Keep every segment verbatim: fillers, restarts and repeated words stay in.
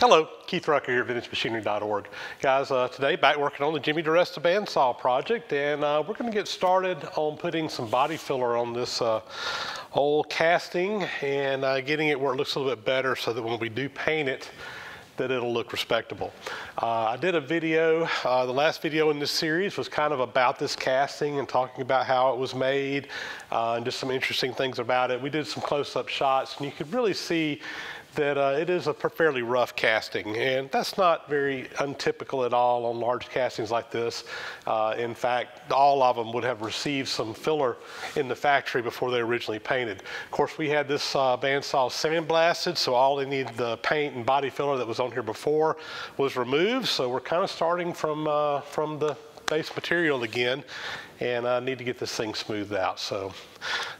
Hello, Keith Rucker here at Vintage Machinery dot org. Guys, uh, today back working on the Jimmy DiResta bandsaw project, and uh, we're going to get started on putting some body filler on this uh, old casting and uh, getting it where it looks a little bit better so that when we do paint it, that it'll look respectable. Uh, I did a video, uh, the last video in this series was kind of about this casting and talking about how it was made uh, and just some interesting things about it. We did some close-up shots, and you could really see that uh, it is a fairly rough casting, and that's not very untypical at all on large castings like this. Uh, in fact, all of them would have received some filler in the factory before they originally painted. Of course, we had this uh, bandsaw sandblasted, so all they needed, the paint and body filler that was on here before, was removed. So we're kind of starting from uh, from the base material again, and I need to get this thing smoothed out, so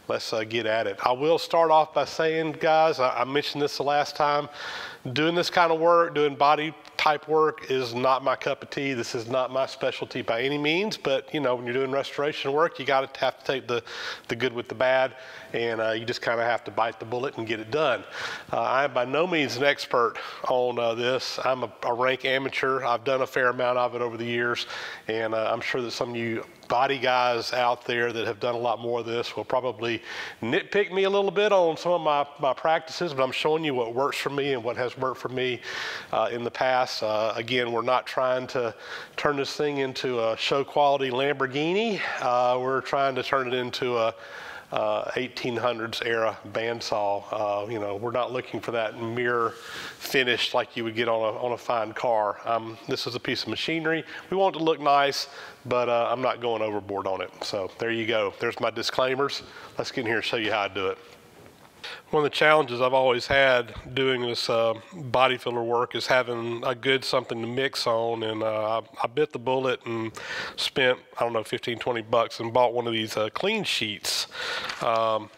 let's uh, get at it. I will start off by saying, guys, I, I mentioned this the last time, doing this kind of work, doing body type work, is not my cup of tea. This is not my specialty by any means, but you know, when you're doing restoration work, you got to have to take the, the good with the bad, and uh, you just kind of have to bite the bullet and get it done. Uh, I am by no means an expert on uh, this. I'm a, a rank amateur. I've done a fair amount of it over the years, and uh, I'm sure that some of you body guys out there that have done a lot more of this will probably nitpick me a little bit on some of my, my practices, but I'm showing you what works for me and what has worked for me uh, in the past. Uh, again, we're not trying to turn this thing into a show quality Lamborghini. Uh, we're trying to turn it into a Uh, eighteen hundreds era bandsaw. Uh, you know, we're not looking for that mirror finish like you would get on a, on a fine car. Um, this is a piece of machinery. We want it to look nice, but uh, I'm not going overboard on it. So there you go. There's my disclaimers. Let's get in here and show you how I do it. One of the challenges I've always had doing this uh, body filler work is having a good something to mix on, and uh, I, I bit the bullet and spent, I don't know, fifteen, twenty bucks and bought one of these uh, clean sheets. Um,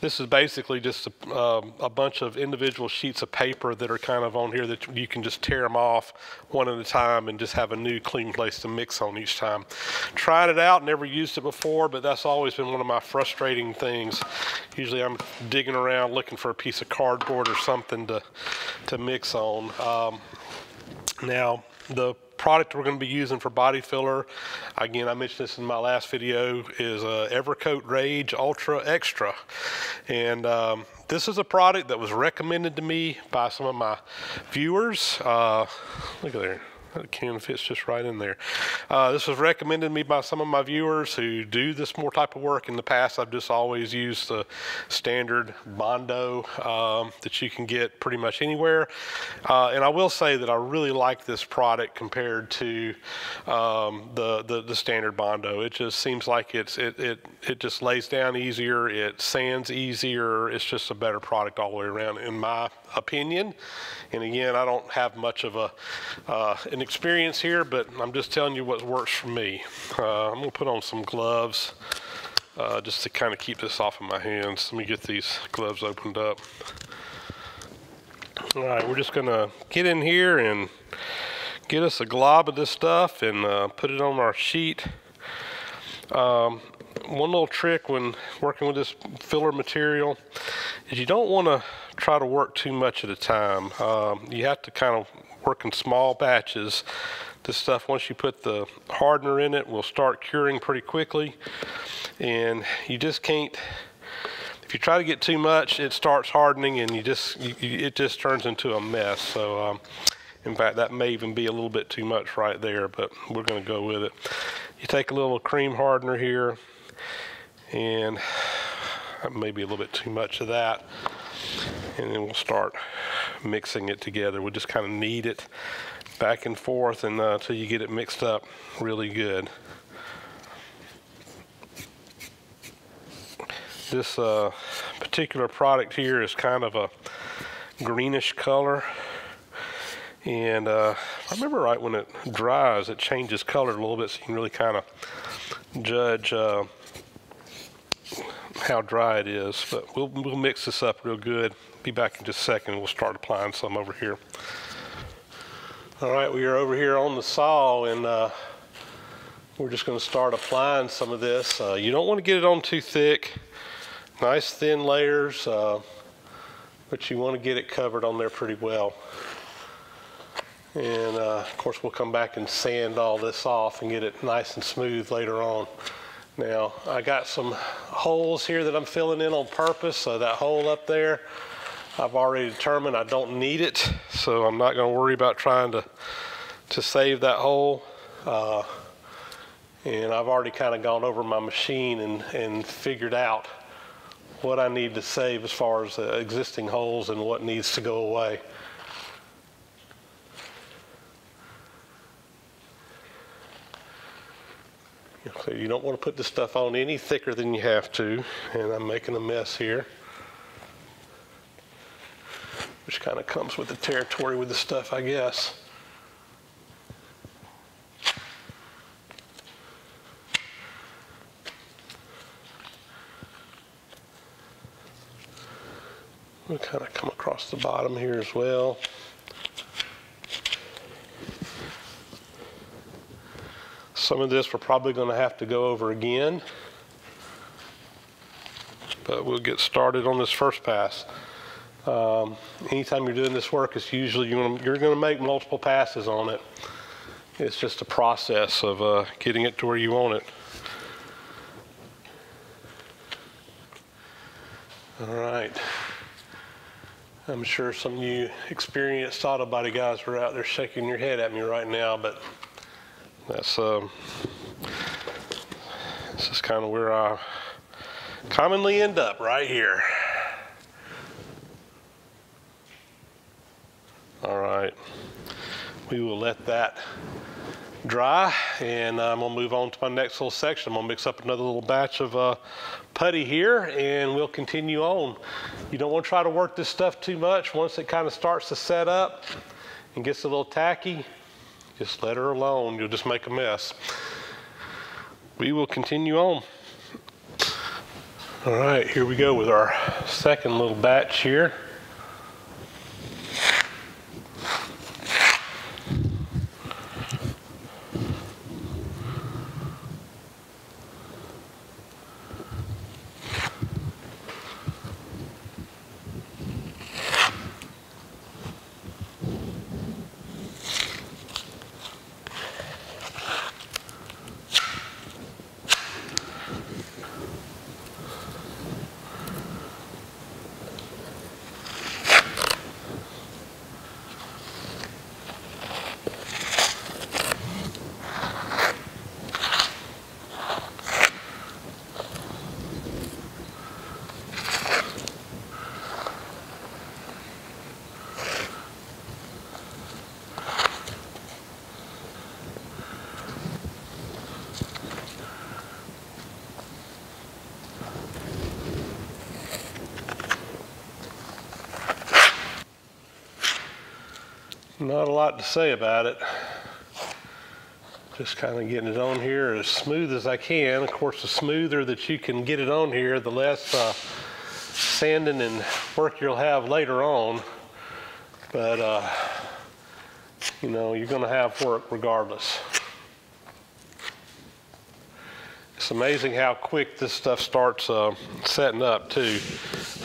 This is basically just a, um, a bunch of individual sheets of paper that are kind of on here that you can just tear them off one at a time and just have a new clean place to mix on each time. Tried it out, never used it before, but that's always been one of my frustrating things. Usually I'm digging around looking for a piece of cardboard or something to, to mix on. Um, now, the product we're going to be using for body filler, again, I mentioned this in my last video, is uh, Evercoat Rage Ultra Extra, and um, this is a product that was recommended to me by some of my viewers. Uh, look at there, that can fits just right in there. Uh, this was recommended to me by some of my viewers who do this more type of work. In the past, I've just always used the standard Bondo um, that you can get pretty much anywhere. Uh, and I will say that I really like this product compared to um, the, the the standard Bondo. It just seems like it's it it it just lays down easier. It sands easier. It's just a better product all the way around, in my opinion. And again, I don't have much of a uh, an experience here, but I'm just telling you what works for me. Uh, I'm gonna put on some gloves uh, just to kind of keep this off of my hands. Let me get these gloves opened up. All right, we're just gonna get in here and get us a glob of this stuff and uh, put it on our sheet. Um, one little trick when working with this filler material is you don't want to try to work too much at a time. Um, you have to kind of work in small batches. This stuff, once you put the hardener in it, will start curing pretty quickly, and you just can't, if you try to get too much, it starts hardening and you just you, it just turns into a mess. So um, in fact, that may even be a little bit too much right there, but we're going to go with it. You take a little cream hardener here, and maybe a little bit too much of that, and then we'll start mixing it together. We'll just kind of knead it back and forth and uh, until you get it mixed up really good. This uh, particular product here is kind of a greenish color, and uh, I remember right, when it dries, it changes color a little bit, so you can really kind of judge uh, how dry it is. But we'll, we'll mix this up real good. Be back in just a second. We'll start applying some over here. All right, we are over here on the saw, and uh, we're just going to start applying some of this. Uh, you don't want to get it on too thick. Nice thin layers, uh, but you want to get it covered on there pretty well. and uh, of course we'll come back and sand all this off and get it nice and smooth later on. Now I got some holes here that I'm filling in on purpose, so that hole up there I've already determined I don't need it, so I'm not going to worry about trying to to save that hole. Uh, and I've already kind of gone over my machine and, and figured out what I need to save as far as uh, existing holes and what needs to go away. So you don't want to put this stuff on any thicker than you have to, and I'm making a mess here, which kind of comes with the territory with the stuff, I guess. We'll kind of come across the bottom here as well. Some of this we're probably going to have to go over again, but we'll get started on this first pass. Um, anytime you're doing this work, it's usually you wanna, you're going to make multiple passes on it. It's just a process of uh, getting it to where you want it. All right. I'm sure some of you experienced auto body guys were out there shaking your head at me right now, but that's um, this is kind of where I commonly end up, right here. All right, we will let that dry, and I'm gonna move on to my next little section. I'm gonna mix up another little batch of uh, putty here, and we'll continue on. You don't want to try to work this stuff too much. Once it kind of starts to set up and gets a little tacky, just let her alone. You'll just make a mess. We will continue on. All right, here we go with our second little batch here. Not a lot to say about it. Just kind of getting it on here as smooth as I can. Of course, the smoother that you can get it on here, the less uh, sanding and work you'll have later on. But, uh, you know, you're going to have work regardless. It's amazing how quick this stuff starts uh, setting up, too.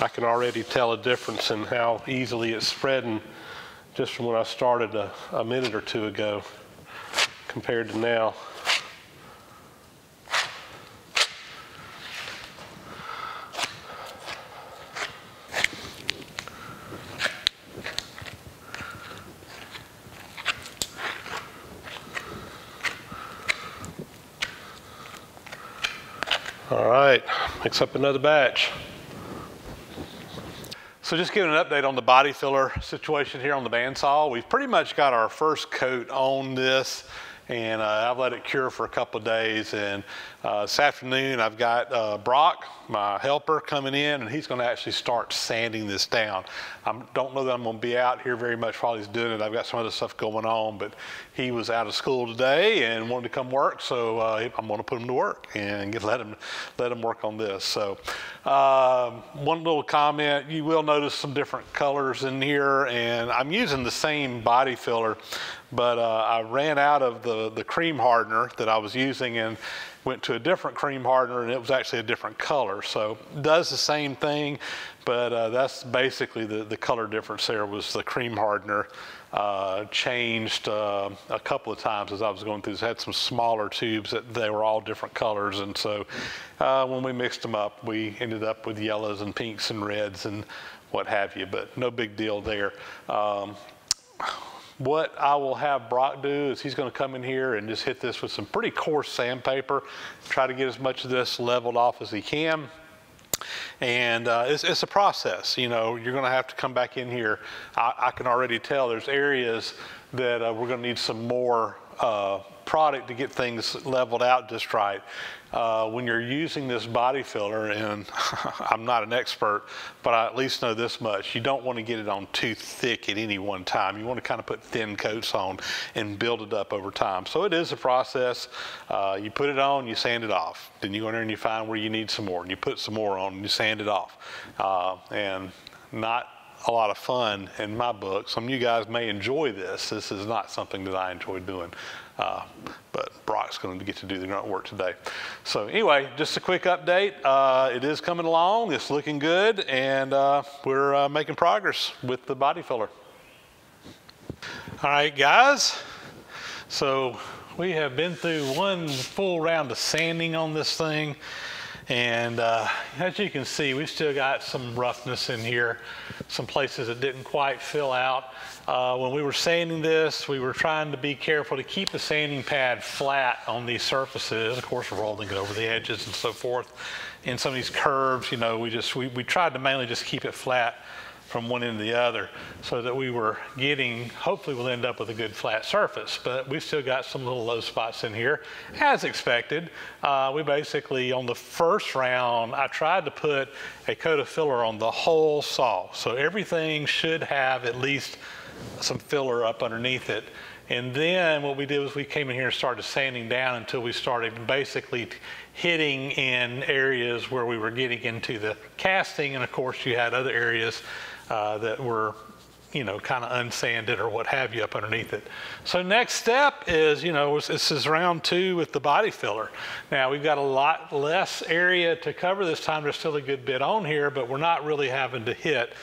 I can already tell a difference in how easily it's spreading, just from when I started a, a minute or two ago compared to now. All right, mix up another batch. So just giving an update on the body filler situation here on the bandsaw. We've pretty much got our first coat on this, and uh, I've let it cure for a couple of days. And uh, this afternoon I've got uh, Brock, my helper, coming in, and he's gonna actually start sanding this down. I don't know that I'm gonna be out here very much while he's doing it. I've got some other stuff going on, but he was out of school today and wanted to come work, so uh, I'm gonna put him to work and let him, let him work on this. So. Uh, one little comment, you will notice some different colors in here, and I'm using the same body filler, but uh, I ran out of the, the cream hardener that I was using and went to a different cream hardener, and it was actually a different color. So it does the same thing, but uh, that's basically the, the color difference there was the cream hardener uh, changed uh, a couple of times as I was going through this. I had some smaller tubes that they were all different colors, and so uh, when we mixed them up, we ended up with yellows and pinks and reds and what have you, but no big deal there. Um, What I will have Brock do is he's going to come in here and just hit this with some pretty coarse sandpaper, try to get as much of this leveled off as he can. And uh, it's, it's a process, you know, you're going to have to come back in here. I, I can already tell there's areas that uh, we're going to need some more uh, product to get things leveled out just right. Uh, when you're using this body filler, and I'm not an expert, but I at least know this much, you don't want to get it on too thick at any one time. You want to kind of put thin coats on and build it up over time. So it is a process. Uh, you put it on, you sand it off. Then you go in there and you find where you need some more, and you put some more on and you sand it off. Uh, and not a lot of fun in my book. Some of you guys may enjoy this. This is not something that I enjoy doing. Uh, but Brock's going to get to do the grunt work today. So anyway, just a quick update. Uh, it is coming along. It's looking good, and uh, we're uh, making progress with the body filler. All right, guys. So we have been through one full round of sanding on this thing, and uh, as you can see, we've still got some roughness in here, some places that didn't quite fill out. Uh, when we were sanding this, we were trying to be careful to keep the sanding pad flat on these surfaces. Of course, rolling it over the edges and so forth. In some of these curves, you know, we just we, we tried to mainly just keep it flat from one end to the other, so that we were getting, hopefully we'll end up with a good flat surface, but we've still got some little low spots in here, as expected. Uh, we basically, on the first round, I tried to put a coat of filler on the whole saw, so everything should have at least some filler up underneath it. And then what we did was we came in here and started sanding down until we started basically hitting in areas where we were getting into the casting, and of course you had other areas Uh, that were, you know, kind of unsanded or what have you up underneath it. So next step is, you know, this is round two with the body filler. Now we've got a lot less area to cover this time. There's still a good bit on here, but we're not really having to hit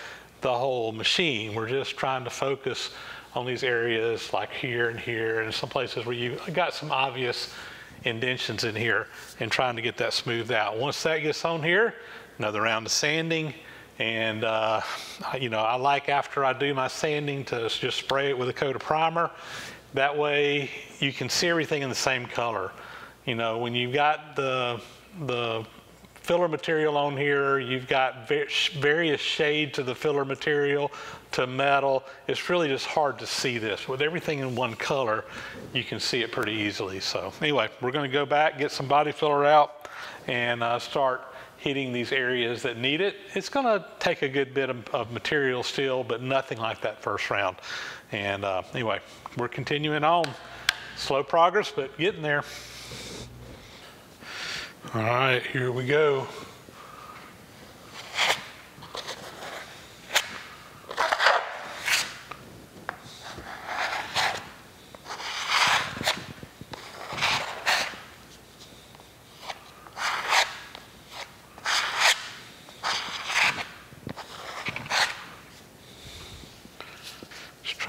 the whole machine. We're just trying to focus on these areas like here and here and some places where you got some obvious indentions in here and trying to get that smoothed out. Once that gets on here, another round of sanding. And, uh, you know, I like after I do my sanding to just spray it with a coat of primer. That way you can see everything in the same color. You know, when you've got the, the filler material on here, you've got various shades of the filler material to metal. It's really just hard to see this. With everything in one color, you can see it pretty easily. So anyway, we're going to go back, get some body filler out, and uh, start hitting these areas that need it. It's gonna take a good bit of, of material still, but nothing like that first round. And uh, anyway, we're continuing on. Slow progress, but getting there. All right, here we go.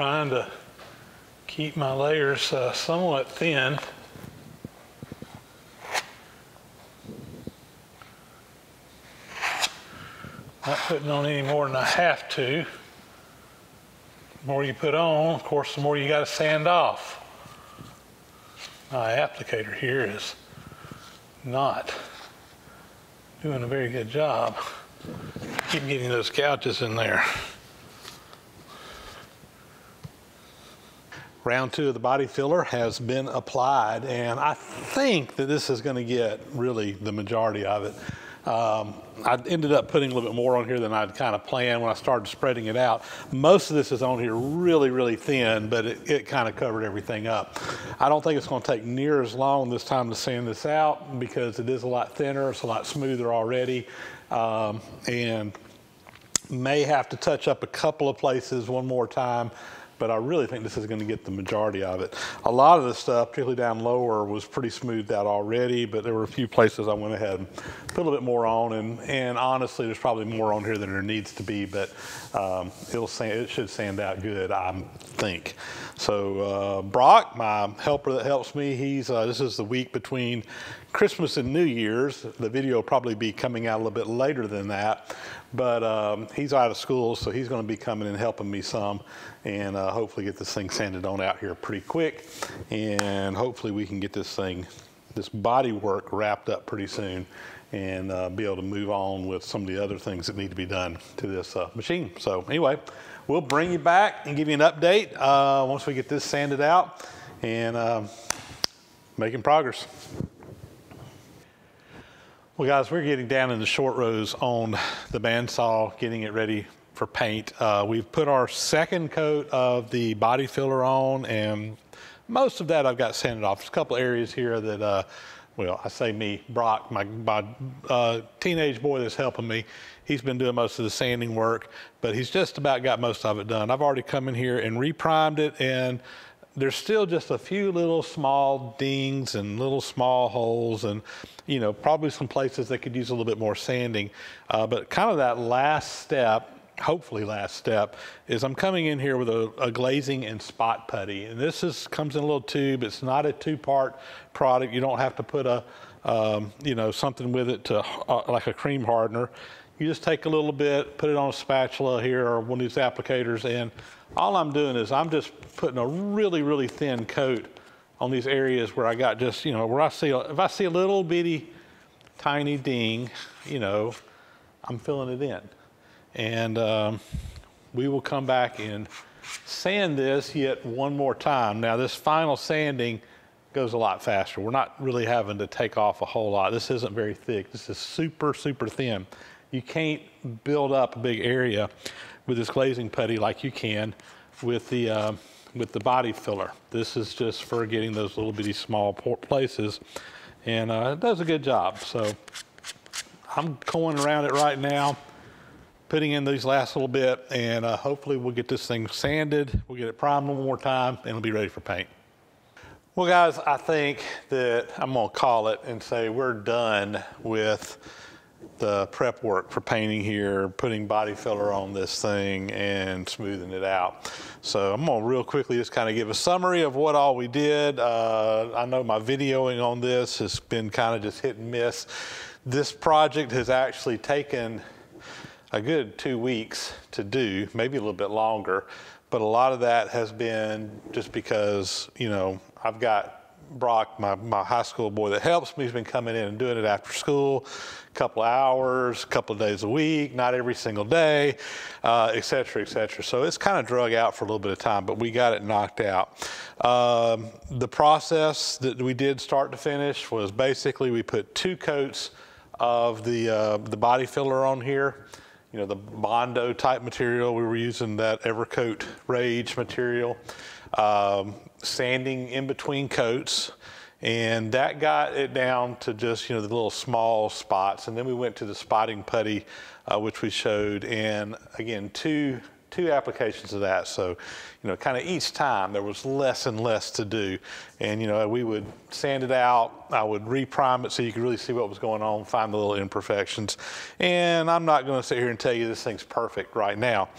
Trying to keep my layers uh, somewhat thin. Not putting on any more than I have to. The more you put on, of course, the more you got to sand off. My applicator here is not doing a very good job. Keep getting those gouges in there. Round two of the body filler has been applied, and I think that this is going to get really the majority of it. Um, I ended up putting a little bit more on here than I'd kind of planned when I started spreading it out. Most of this is on here really, really thin, but it, it kind of covered everything up. I don't think it's going to take near as long this time to sand this out because it is a lot thinner, it's a lot smoother already, um, and may have to touch up a couple of places one more time but I really think this is going to get the majority of it. A lot of the stuff, particularly down lower, was pretty smoothed out already, but there were a few places I went ahead and put a little bit more on, and, and honestly, there's probably more on here than there needs to be, but um, it'll sand, it should sand out good, I think. So uh, Brock, my helper that helps me, he's uh, this is the week between Christmas and New Year's. The video will probably be coming out a little bit later than that, but um, he's out of school, so he's going to be coming and helping me some, and uh, hopefully get this thing sanded on out here pretty quick, and hopefully we can get this thing, this body work wrapped up pretty soon, and uh, be able to move on with some of the other things that need to be done to this uh, machine. So anyway, we'll bring you back and give you an update uh, once we get this sanded out and uh, making progress. Well, guys, we're getting down in the short rows on the bandsaw, getting it ready for paint. Uh, we've put our second coat of the body filler on, and most of that I've got sanded off. There's a couple areas here that, uh, well, I say me, Brock, my, my uh, teenage boy that's helping me, he's been doing most of the sanding work, but he's just about got most of it done. I've already come in here and reprimed it, and there's still just a few little small dings and little small holes, and you know, probably some places that could use a little bit more sanding. Uh, but kind of that last step, hopefully last step, is I'm coming in here with a, a glazing and spot putty. And this is comes in a little tube. It's not a two-part product. You don't have to put a, um, you know, something with it to uh, like a cream hardener. You just take a little bit, put it on a spatula here or one of these applicators, and all I'm doing is I'm just putting a really, really thin coat on these areas where I got just, you know, where I see, if I see a little bitty tiny ding, you know, I'm filling it in. And um, we will come back and sand this yet one more time. Now this final sanding goes a lot faster. We're not really having to take off a whole lot. This isn't very thick. This is super, super thin. You can't build up a big area with this glazing putty like you can with the uh, with the body filler. This is just for getting those little bitty small places, and uh, it does a good job. So I'm going around it right now, putting in these last little bit, and uh, hopefully we'll get this thing sanded, we'll get it primed one more time, and it'll be ready for paint. Well, guys, I think that I'm gonna call it and say we're done with the prep work for painting here, putting body filler on this thing and smoothing it out. So I'm gonna real quickly just kind of give a summary of what all we did. Uh, I know my videoing on this has been kind of just hit and miss. This project has actually taken a good two weeks to do, maybe a little bit longer, but a lot of that has been just because, you know, I've got Brock, my, my high school boy that helps me, has been coming in and doing it after school, a couple of hours, a couple of days a week, not every single day, uh, et cetera, et cetera. So it's kind of drug out for a little bit of time, but we got it knocked out. Um, the process that we did start to finish was basically we put two coats of the, uh, the body filler on here. You know, the Bondo type material, we were using that Evercoat Rage material. Um, sanding in between coats, and that got it down to just, you know, the little small spots. And then we went to the spotting putty, uh, which we showed, and again, two two applications of that. So, you know, kind of each time there was less and less to do. And, you know, we would sand it out, I would reprime it so you could really see what was going on, find the little imperfections. And I'm not gonna sit here and tell you this thing's perfect right now.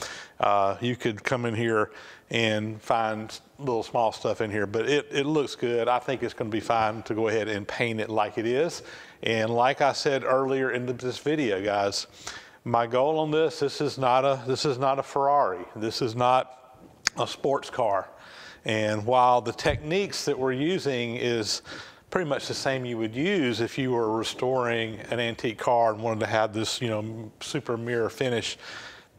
Uh, you could come in here and find little small stuff in here, but it, it looks good. I think it's gonna be fine to go ahead and paint it like it is. And like I said earlier in this video, guys, my goal on this, this is not a, this is not a Ferrari. This is not a sports car. And while the techniques that we're using is pretty much the same you would use if you were restoring an antique car and wanted to have this, you know, super mirror finish,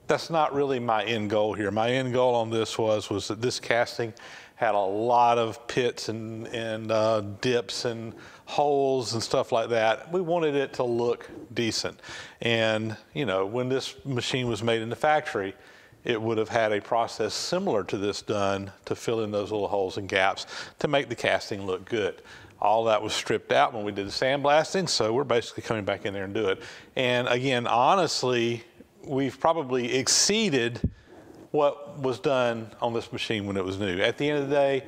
that's not really my end goal here. My end goal on this was, was that this casting had a lot of pits and, and uh, dips and holes and stuff like that. We wanted it to look decent. And, you know, when this machine was made in the factory, it would have had a process similar to this done to fill in those little holes and gaps to make the casting look good. All that was stripped out when we did the sandblasting, so we're basically coming back in there and do it. And again, honestly, we've probably exceeded what was done on this machine when it was new. At the end of the day,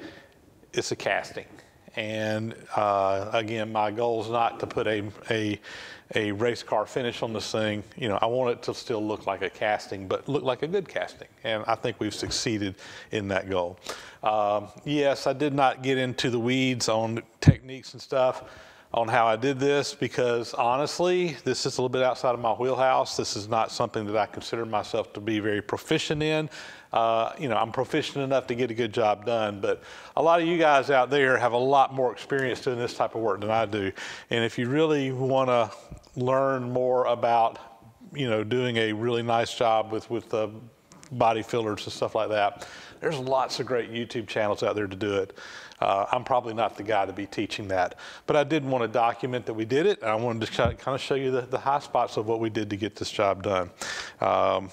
it's a casting. And uh, again, my goal is not to put a, a, a race car finish on this thing. You know, I want it to still look like a casting, but look like a good casting. And I think we've succeeded in that goal. Um, yes, I did not get into the weeds on techniques and stuff on how I did this, because honestly, this is a little bit outside of my wheelhouse. This is not something that I consider myself to be very proficient in. Uh, you know, I'm proficient enough to get a good job done, but a lot of you guys out there have a lot more experience doing this type of work than I do. And if you really want to learn more about, you know, doing a really nice job with, with the body fillers and stuff like that, there's lots of great YouTube channels out there to do it. Uh, I'm probably not the guy to be teaching that, but I did want to document that we did it. I wanted to kind of show you the, the high spots of what we did to get this job done. Um,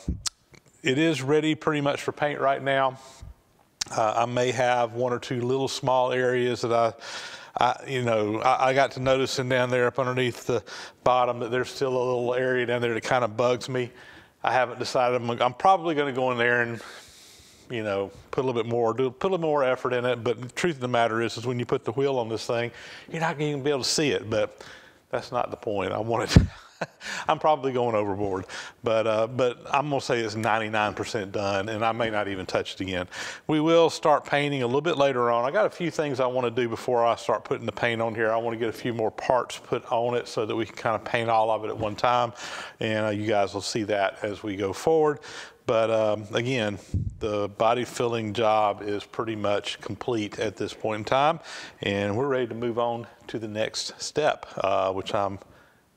it is ready pretty much for paint right now. Uh, I may have one or two little small areas that I, I you know, I, I got to noticing down there up underneath the bottom that there's still a little area down there that kind of bugs me. I haven't decided. I'm, I'm probably going to go in there and, you know, put a little bit more, do, put a little more effort in it. But the truth of the matter is, is when you put the wheel on this thing, you're not going to be able to see it. But that's not the point. I wanted to, I'm probably going overboard, but uh, but I'm going to say it's ninety-nine percent done, and I may not even touch it again. We will start painting a little bit later on. I got a few things I want to do before I start putting the paint on here. I want to get a few more parts put on it so that we can kind of paint all of it at one time, and uh, you guys will see that as we go forward. But um, again, the body filling job is pretty much complete at this point in time, and we're ready to move on to the next step, uh, which I'm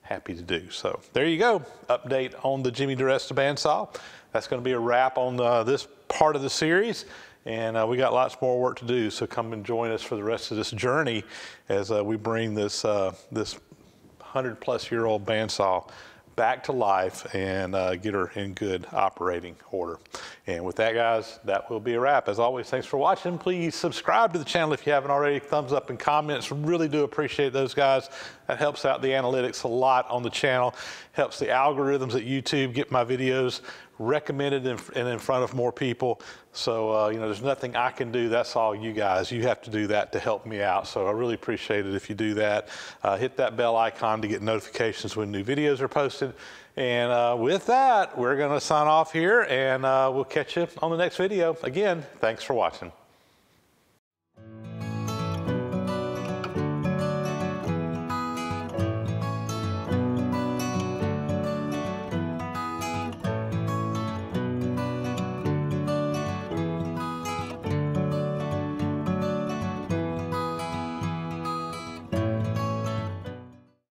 happy to do. So there you go, update on the Jimmy DiResta bandsaw. That's going to be a wrap on uh, this part of the series, and uh, we got lots more work to do. So come and join us for the rest of this journey as uh, we bring this uh, this hundred plus year old bandsaw back to life and uh, get her in good operating order. And with that, guys, that will be a wrap. As always, thanks for watching. Please subscribe to the channel if you haven't already. Thumbs up and comments. Really do appreciate those, guys. That helps out the analytics a lot on the channel. Helps the algorithms at YouTube get my videos recommended and in front of more people. So, uh, you know, there's nothing I can do. That's all you guys. You have to do that to help me out. So I really appreciate it if you do that. Uh, hit that bell icon to get notifications when new videos are posted. And uh, with that, we're going to sign off here, and uh, we'll catch you on the next video. Again, thanks for watching.